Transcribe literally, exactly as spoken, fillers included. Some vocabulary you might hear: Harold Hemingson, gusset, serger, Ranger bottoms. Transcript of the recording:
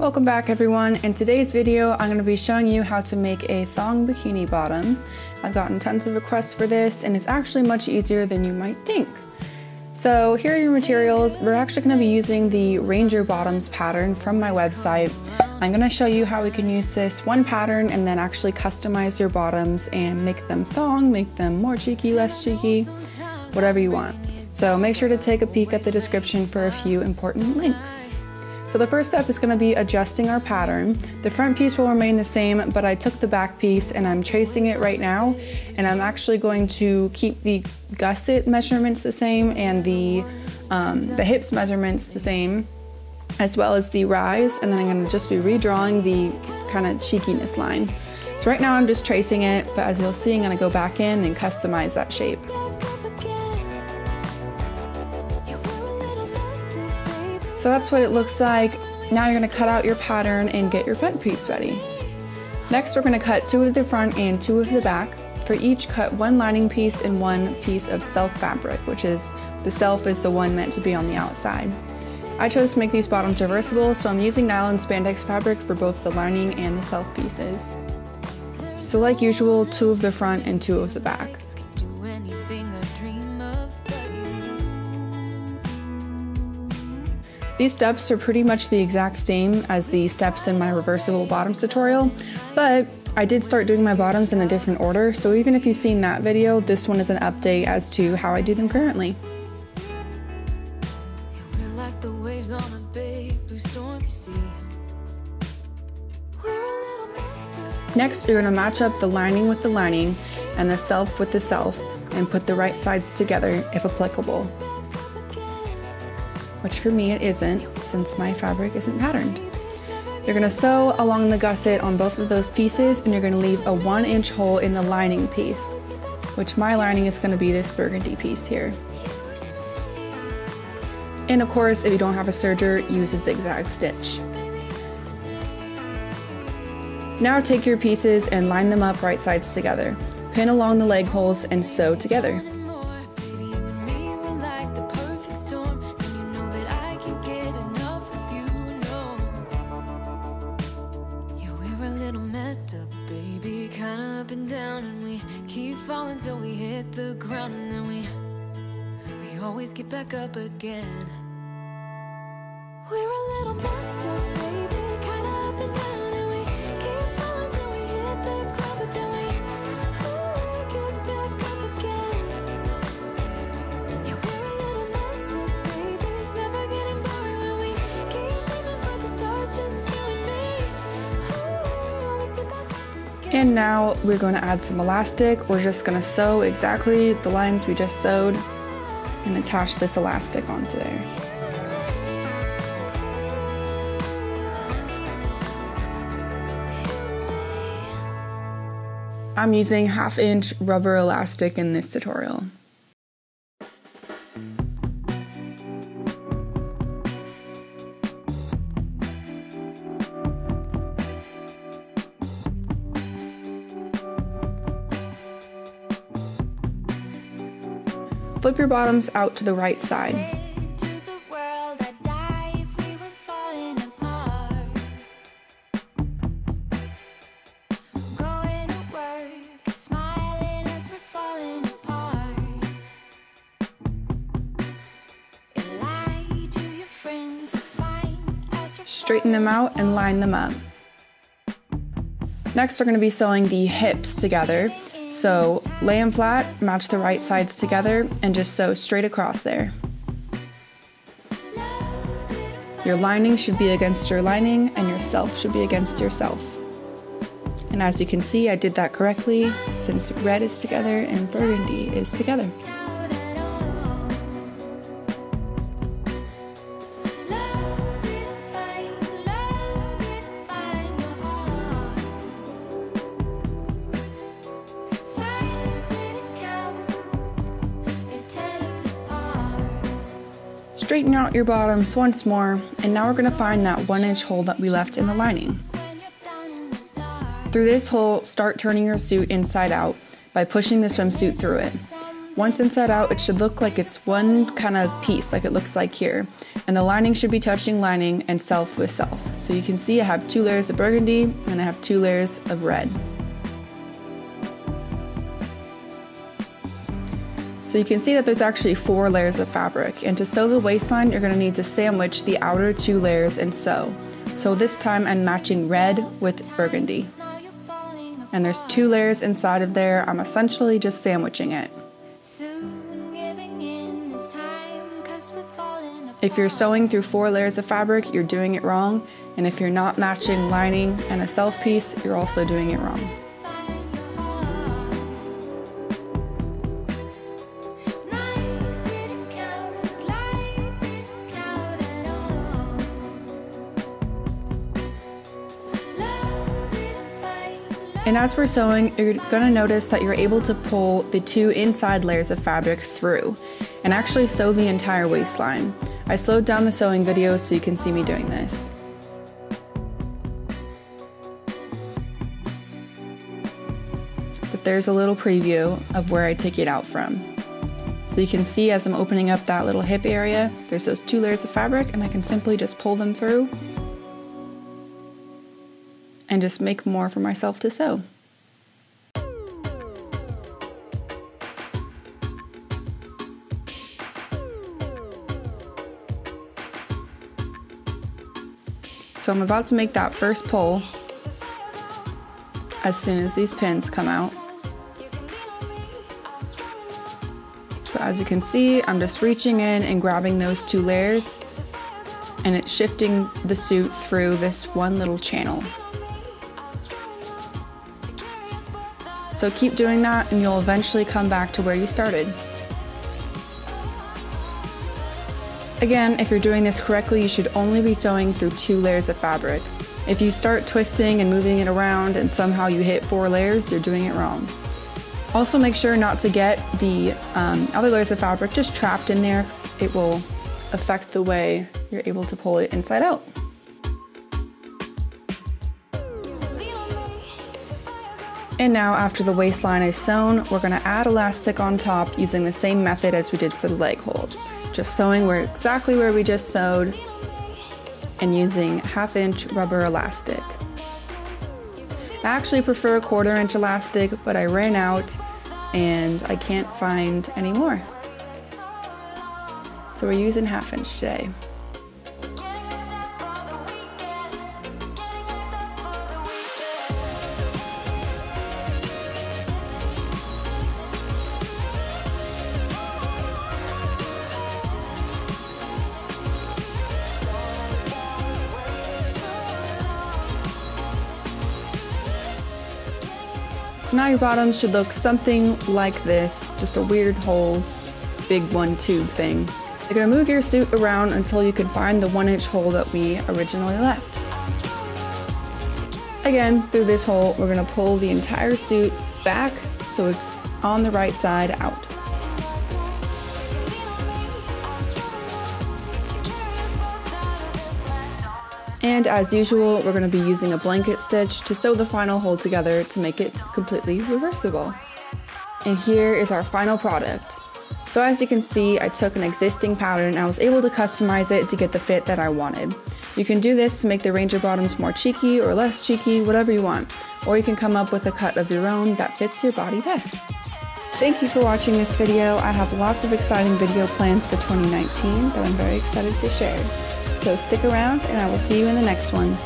Welcome back everyone. In today's video, I'm going to be showing you how to make a thong bikini bottom. I've gotten tons of requests for this and it's actually much easier than you might think. So here are your materials. We're actually going to be using the Ranger bottoms pattern from my website. I'm going to show you how we can use this one pattern and then actually customize your bottoms and make them thong, make them more cheeky, less cheeky, whatever you want. So make sure to take a peek at the description for a few important links. So the first step is going to be adjusting our pattern. The front piece will remain the same, but I took the back piece and I'm tracing it right now, and I'm actually going to keep the gusset measurements the same and the, um, the hips measurements the same, as well as the rise, and then I'm going to just be redrawing the kind of cheekiness line. So right now I'm just tracing it, but as you'll see, I'm going to go back in and customize that shape. So that's what it looks like. Now you're gonna cut out your pattern and get your front piece ready. Next, we're gonna cut two of the front and two of the back. For each, cut one lining piece and one piece of self fabric, which is, the self is the one meant to be on the outside. I chose to make these bottoms reversible, so I'm using nylon spandex fabric for both the lining and the self pieces. So like usual, two of the front and two of the back. These steps are pretty much the exact same as the steps in my reversible bottoms tutorial, but I did start doing my bottoms in a different order, so even if you've seen that video, this one is an update as to how I do them currently. Next, you're going to match up the lining with the lining and the self with the self and put the right sides together if applicable. Which for me it isn't, since my fabric isn't patterned. You're gonna sew along the gusset on both of those pieces, and you're gonna leave a one inch hole in the lining piece, which my lining is gonna be this burgundy piece here. And of course, if you don't have a serger, use a zigzag stitch. Now take your pieces and line them up right sides together. Pin along the leg holes and sew together. Back up again. We're a little messed up, baby, kind of up and down, and we keep falling till we hit the ground, but then we, ooh, we get back up again. Yeah, we're a little messed up, baby, it's never getting boring when we keep coming for the stars, just you and me. Ooh, we always get back up again. And now we're going to add some elastic. We're just going to sew exactly the lines we just sewed and attach this elastic onto there. I'm using half inch rubber elastic in this tutorial. Flip your bottoms out to the right side. Straighten them out and line them up. Next, we're going to be sewing the hips together. So lay them flat, match the right sides together, and just sew straight across there. Your lining should be against your lining, and your self should be against yourself. And as you can see, I did that correctly, since red is together and burgundy is together. Straighten out your bottoms once more, and now we're going to find that one inch hole that we left in the lining. Through this hole, start turning your suit inside out by pushing the swimsuit through it. Once inside out, it should look like it's one kind of piece, like it looks like here, and and the lining should be touching lining and self with self. So you can see I have two layers of burgundy and I have two layers of red. So you can see that there's actually four layers of fabric, and to sew the waistline you're going to need to sandwich the outer two layers and sew. So this time I'm matching red with burgundy. And there's two layers inside of there, I'm essentially just sandwiching it. If you're sewing through four layers of fabric, you're doing it wrong, and if you're not matching lining and a self piece, you're also doing it wrong. And as we're sewing, you're going to notice that you're able to pull the two inside layers of fabric through and actually sew the entire waistline. I slowed down the sewing video so you can see me doing this. But there's a little preview of where I take it out from. So you can see as I'm opening up that little hip area, there's those two layers of fabric and I can simply just pull them through and just make more for myself to sew. So I'm about to make that first pull as soon as these pins come out. So as you can see, I'm just reaching in and grabbing those two layers, and it's shifting the suit through this one little channel. So keep doing that and you'll eventually come back to where you started. Again, if you're doing this correctly, you should only be sewing through two layers of fabric. If you start twisting and moving it around and somehow you hit four layers, you're doing it wrong. Also make sure not to get the um, other layers of fabric just trapped in there, because it will affect the way you're able to pull it inside out. And now after the waistline is sewn, we're going to add elastic on top using the same method as we did for the leg holes. Just sewing where exactly where we just sewed and using half inch rubber elastic. I actually prefer a quarter inch elastic, but I ran out and I can't find any more. So we're using half inch today. So now your bottoms should look something like this, just a weird hole, big one tube thing. You're gonna move your suit around until you can find the one inch hole that we originally left. Again, through this hole, we're gonna pull the entire suit back so it's on the right side out. And as usual, we're going to be using a blanket stitch to sew the final hole together to make it completely reversible. And here is our final product. So as you can see, I took an existing pattern and I was able to customize it to get the fit that I wanted. You can do this to make the Ranger bottoms more cheeky or less cheeky, whatever you want. Or you can come up with a cut of your own that fits your body best. Thank you for watching this video. I have lots of exciting video plans for twenty nineteen that I'm very excited to share. So stick around and I will see you in the next one.